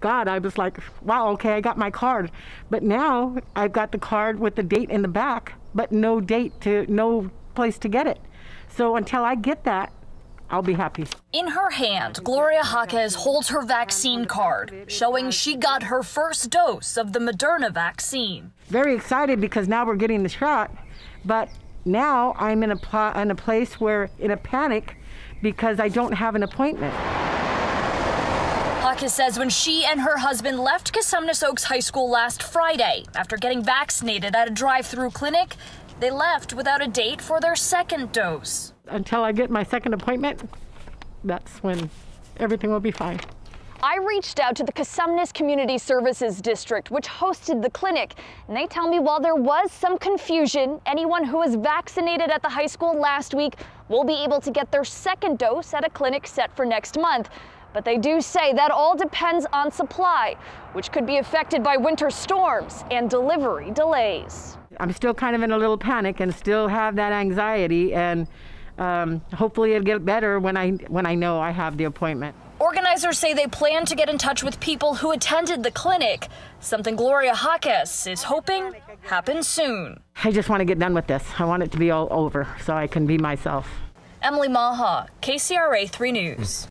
God, I was like, wow, okay, I got my card. But now I've got the card with the date in the back, but no date to, no place to get it. So until I get that, I'll be happy. In her hand, Gloria Jaquez holds her vaccine card, showing she got her first dose of the Moderna vaccine. Very excited because now we're getting the shot, but now I'm in a place where in a panic because I don't have an appointment. Jaquez says when she and her husband left Cosumnes Oaks High School last Friday after getting vaccinated at a drive-through clinic, they left without a date for their second dose. Until I get my second appointment, that's when everything will be fine. I reached out to the Cosumnes Community Services District, which hosted the clinic, and they tell me while there was some confusion, anyone who was vaccinated at the high school last week will be able to get their second dose at a clinic set for next month. But they do say that all depends on supply, which could be affected by winter storms and delivery delays. I'm still kind of in a little panic and still have that anxiety, and hopefully it'll get better when I know I have the appointment. Organizers say they plan to get in touch with people who attended the clinic, something Gloria Jaquez is hoping happens soon. I just want to get done with this. I want it to be all over so I can be myself. Emily Maha, KCRA 3 News.